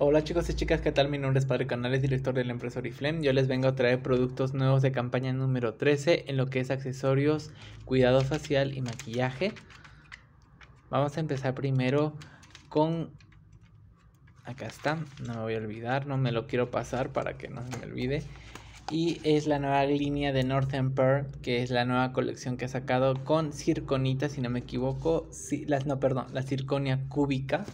Hola chicos y chicas, ¿qué tal? Mi nombre es Patrick Canales, director de la empresa Oriflame. Yo les vengo a traer productos nuevos de campaña número 13 en lo que es accesorios, cuidado facial y maquillaje. Vamos a empezar primero con... Acá está, no me voy a olvidar, no me lo quiero pasar para que no se me olvide. Y es la nueva línea de Northern Pearl, que es la nueva colección que ha sacado con circonita, si no me equivoco. La circonia cúbica.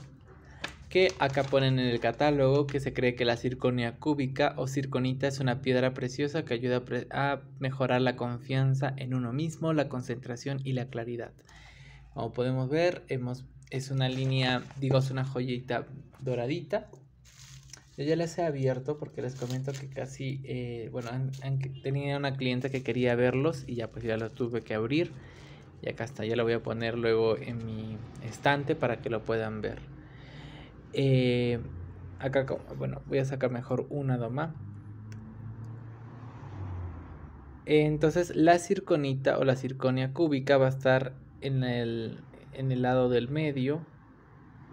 Que acá ponen en el catálogo que se cree que la circonia cúbica o circonita es una piedra preciosa que ayuda a mejorar la confianza en uno mismo, la concentración y la claridad. Como podemos ver, es una línea, es una joyita doradita. Yo ya les he abierto porque les comento que casi, tenía una clienta que quería verlos y ya pues ya los tuve que abrir. Y acá está, ya lo voy a poner luego en mi estante para que lo puedan ver. Acá, bueno, voy a sacar mejor una doma. Entonces la circonita o la circonia cúbica va a estar en el lado del medio,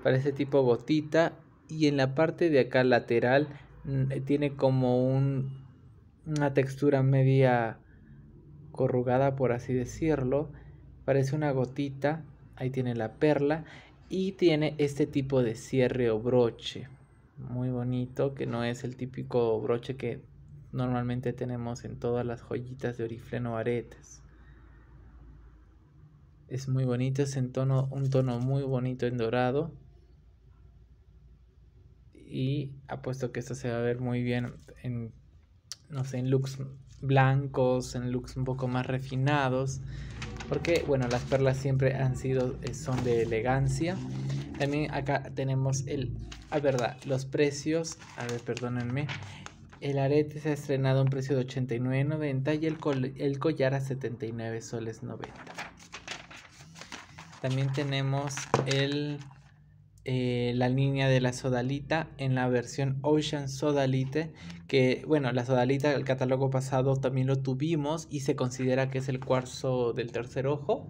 parece tipo gotita, y en la parte de acá lateral tiene como una textura media corrugada, por así decirlo, parece una gotita. Ahí tiene la perla y tiene este tipo de cierre o broche muy bonito, que no es el típico broche que normalmente tenemos en todas las joyitas de Oriflame o aretes. Es muy bonito, es en tono, un tono muy bonito en dorado, y apuesto que esto se va a ver muy bien en, no sé, en looks blancos, en looks un poco más refinados. Porque, bueno, las perlas siempre son de elegancia. También acá tenemos los precios. A ver, perdónenme. El arete se ha estrenado a un precio de $89.90 y el collar a $79.90. También tenemos la línea de la sodalita en la versión Ocean Sodalite, que bueno, la sodalita del catálogo pasado también lo tuvimos y se considera que es el cuarzo del tercer ojo.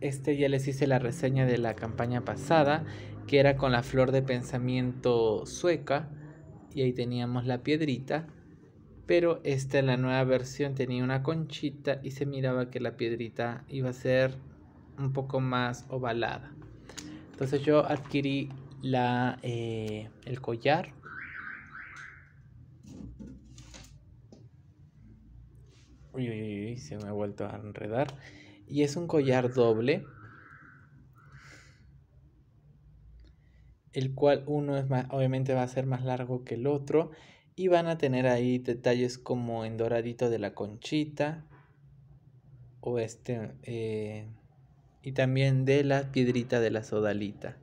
Este ya les hice la reseña de la campaña pasada, que era con la flor de pensamiento sueca, y ahí teníamos la piedrita, pero esta en la nueva versión tenía una conchita y se miraba que la piedrita iba a ser un poco más ovalada. Entonces yo adquirí el collar. Uy, se me ha vuelto a enredar. Y es un collar doble, el cual uno es más, obviamente va a ser más largo que el otro. Y van a tener ahí detalles como en doradito de la conchita. O y también de la piedrita de la sodalita.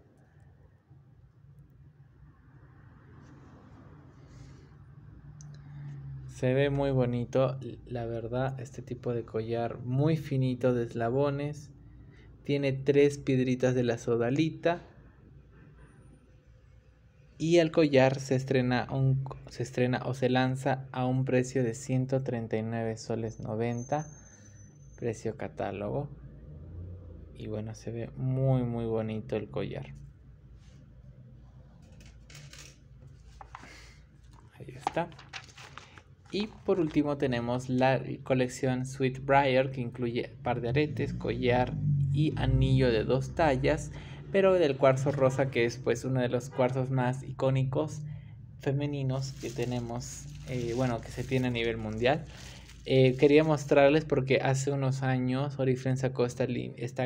Se ve muy bonito, la verdad, este tipo de collar muy finito de eslabones. Tiene 3 piedritas de la sodalita. Y el collar se lanza a un precio de $139.90, precio catálogo. Y bueno, se ve muy muy bonito el collar. Ahí está. Y por último tenemos la colección Sweet Briar, que incluye par de aretes, collar y anillo de 2 tallas, pero del cuarzo rosa, que es pues uno de los cuarzos más icónicos femeninos que tenemos, que se tiene a nivel mundial. Quería mostrarles porque hace unos años Oriflame sacó esta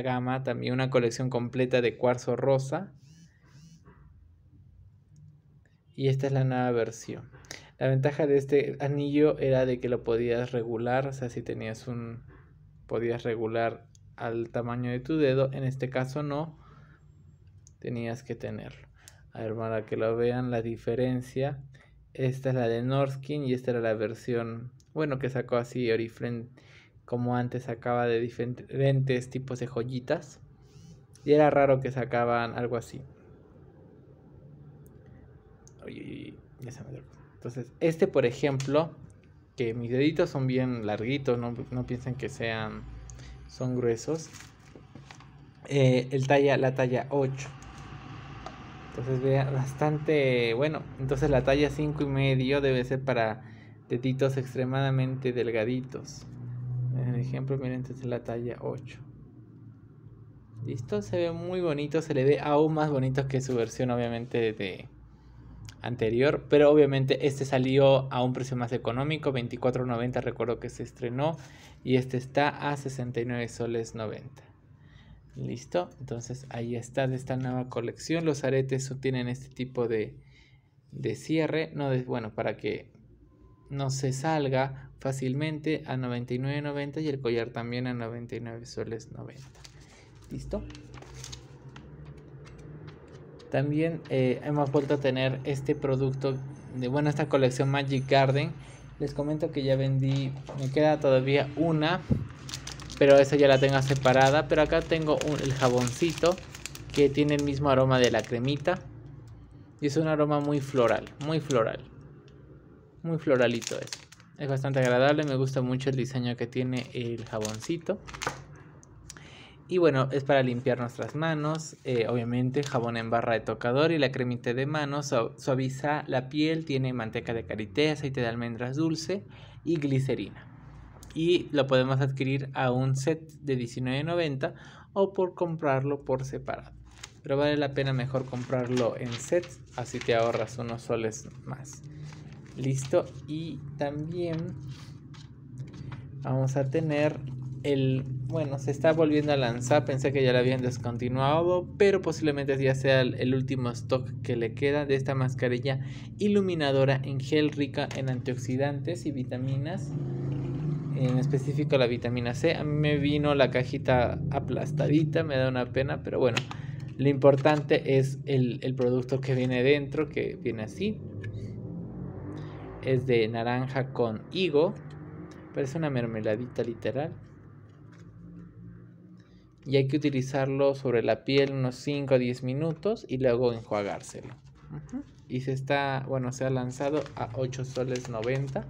gama, también una colección completa de cuarzo rosa. Y esta es la nueva versión. La ventaja de este anillo era de que lo podías regular, o sea, si tenías podías regular al tamaño de tu dedo, en este caso no, tenías que tenerlo. A ver, para que lo vean la diferencia, esta es la de Northkin y esta era la versión... Bueno, que sacó así Oriflame, como antes sacaba de diferentes tipos de joyitas. Y era raro que sacaban algo así. Uy, ya se me dio. Entonces, este por ejemplo, que mis deditos son bien larguitos, no piensen que son gruesos. La talla 8. Entonces vea, bastante bueno. Entonces la talla 5,5 debe ser para deditos extremadamente delgaditos. En el ejemplo, miren, entonces la talla 8. Listo, se ve muy bonito, se le ve aún más bonito que su versión obviamente de anterior, pero obviamente este salió a un precio más económico, $24.90, recuerdo que se estrenó, y este está a $69.90. Listo, entonces ahí está de esta nueva colección. Los aretes tienen este tipo de cierre, no de, bueno, para que no se salga fácilmente, a $99.90, y el collar también a $99.90. Listo. También hemos vuelto a tener este producto de, bueno, esta colección Magic Garden. Les comento que ya vendí, me queda todavía una, pero esa ya la tengo separada. Pero acá tengo el jaboncito que tiene el mismo aroma de la cremita. Y es un aroma muy floral, muy floral. Muy floralito es. Es bastante agradable, me gusta mucho el diseño que tiene el jaboncito. Y bueno, es para limpiar nuestras manos, obviamente jabón en barra de tocador y la cremita de manos, suaviza la piel, tiene manteca de karité, aceite de almendras dulce y glicerina. Y lo podemos adquirir a un set de $19.90 o por comprarlo por separado. Pero vale la pena mejor comprarlo en sets, así te ahorras unos soles más. Listo, y también vamos a tener... bueno, se está volviendo a lanzar. Pensé que ya la habían descontinuado, pero posiblemente ya sea el último stock que le queda de esta mascarilla iluminadora en gel, rica en antioxidantes y vitaminas, en específico la vitamina C. A mí me vino la cajita aplastadita, me da una pena, pero bueno, lo importante es el producto que viene dentro, que viene así. Es de naranja con higo, parece una mermeladita literal. Y hay que utilizarlo sobre la piel unos 5 a 10 minutos y luego enjuagárselo. Y se está, bueno, se ha lanzado a $8.90.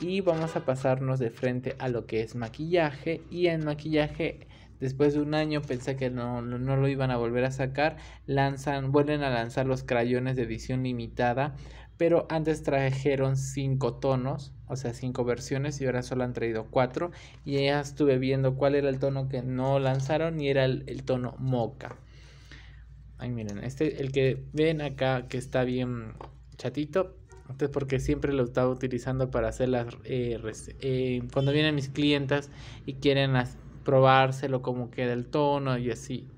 Y vamos a pasarnos de frente a lo que es maquillaje. Y en maquillaje, después de un año, pensé que no lo iban a volver a sacar. Vuelven a lanzar los crayones de edición limitada. Pero antes trajeron 5 tonos, o sea 5 versiones, y ahora solo han traído 4. Y ya estuve viendo cuál era el tono que no lanzaron, y era el tono moca. Ay, miren, este, el que ven acá, que está bien chatito. Entonces, porque siempre lo estaba utilizando para hacer las... cuando vienen mis clientas y quieren probárselo, cómo queda el tono y así.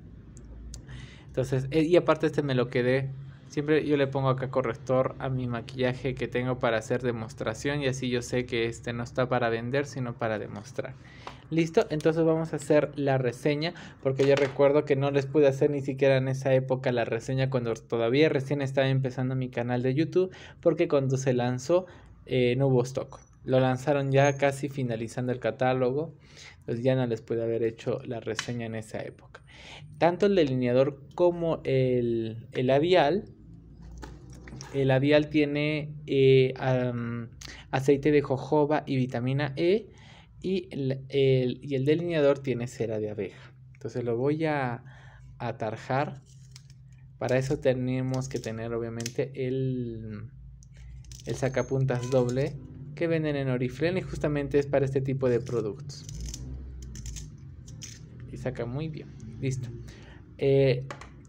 Entonces, y aparte este me lo quedé... Siempre yo le pongo acá corrector a mi maquillaje que tengo para hacer demostración, y así yo sé que este no está para vender, sino para demostrar. Listo, entonces vamos a hacer la reseña, porque yo recuerdo que no les pude hacer ni siquiera en esa época la reseña cuando todavía recién estaba empezando mi canal de YouTube, porque cuando se lanzó no hubo stock. Lo lanzaron ya casi finalizando el catálogo, pues ya no les pude haber hecho la reseña en esa época. Tanto el delineador como el labial. El labial tiene aceite de jojoba y vitamina E, y el delineador tiene cera de abeja. Entonces lo voy a atarjar. Para eso tenemos que tener obviamente el sacapuntas doble que venden en Oriflame, y justamente es para este tipo de productos. Y saca muy bien. Listo.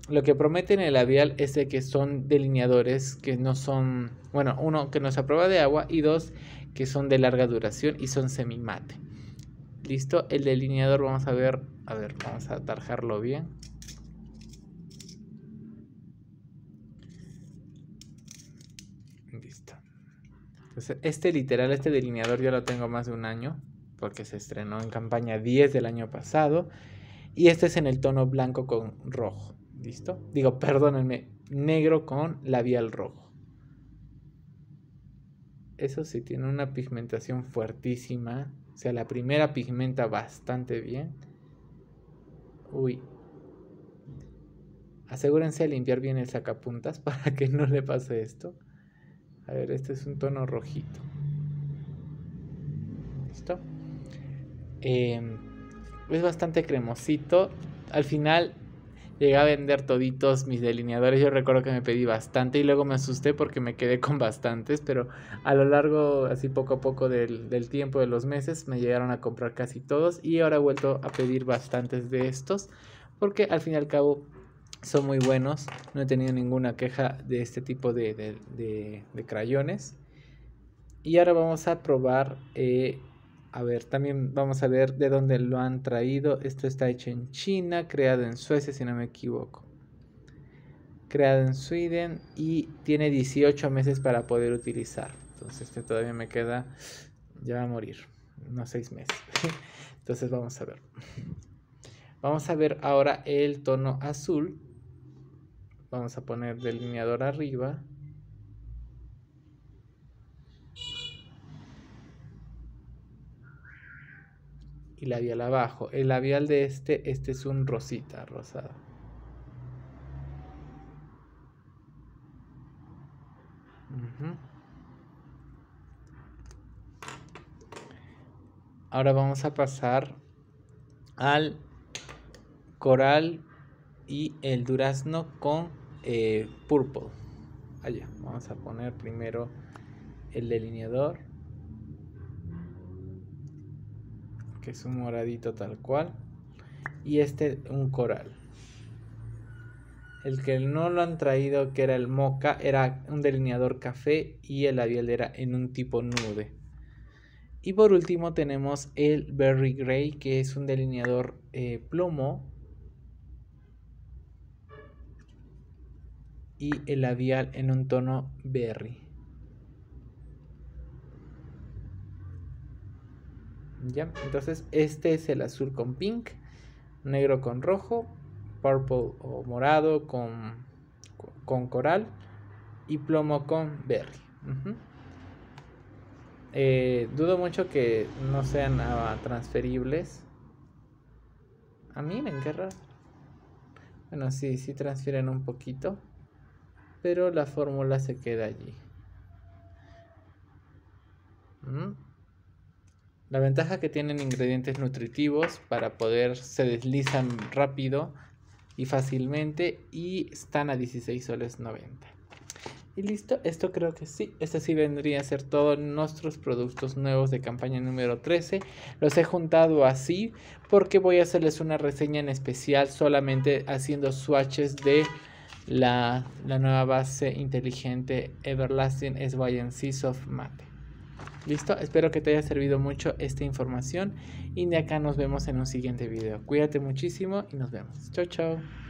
Lo que prometen el labial es de que son delineadores que no son, bueno, uno, que no es a prueba de agua, y dos, que son de larga duración y son semimate. Listo, el delineador vamos a ver, vamos a tarjarlo bien. Listo. Entonces, este delineador yo lo tengo más de un año, porque se estrenó en campaña 10 del año pasado, y este es en el tono blanco con rojo. ¿Listo? Digo, perdónenme, negro con labial rojo. Eso sí, tiene una pigmentación fuertísima. O sea, la primera pigmenta bastante bien. Uy. Asegúrense de limpiar bien el sacapuntas para que no le pase esto. A ver, este es un tono rojito. ¿Listo? Es bastante cremosito. Al final... Llegué a vender toditos mis delineadores. Yo recuerdo que me pedí bastante y luego me asusté porque me quedé con bastantes. Pero a lo largo, así poco a poco del tiempo, de los meses, me llegaron a comprar casi todos. Y ahora he vuelto a pedir bastantes de estos porque al fin y al cabo son muy buenos. No he tenido ninguna queja de este tipo de crayones. Y ahora vamos a probar... a ver, también vamos a ver de dónde lo han traído. Esto está hecho en China, creado en Suecia, si no me equivoco. Creado en Sweden y tiene 18 meses para poder utilizar. Entonces este todavía me queda, ya va a morir, unos 6 meses. Entonces vamos a ver. Vamos a ver ahora el tono azul. Vamos a poner delineador arriba. Y labial abajo. El labial de este es un rosita, rosado. Ahora vamos a pasar al coral y el durazno con purple. Allá, vamos a poner primero el delineador, que es un moradito tal cual, y un coral. El que no lo han traído, que era el moca, era un delineador café y el labial era en un tipo nude. Y por último tenemos el berry gray, que es un delineador plomo, y el labial en un tono berry. ¿Ya? Entonces este es el azul con pink, negro con rojo, purple o morado con coral y plomo con berry. Dudo mucho que no sean transferibles. Ah, miren qué raro. Bueno, sí transfieren un poquito, pero la fórmula se queda allí. La ventaja que tienen ingredientes nutritivos para poder, se deslizan rápido y fácilmente, y están a 16,90 soles. Y listo, esto creo que sí, esto sí vendría a ser todos nuestros productos nuevos de campaña número 13. Los he juntado así porque voy a hacerles una reseña en especial solamente haciendo swatches de la nueva base inteligente Everlasting SYNC Soft Matte. Listo, espero que te haya servido mucho esta información y de acá nos vemos en un siguiente video. Cuídate muchísimo y nos vemos. Chao, chao.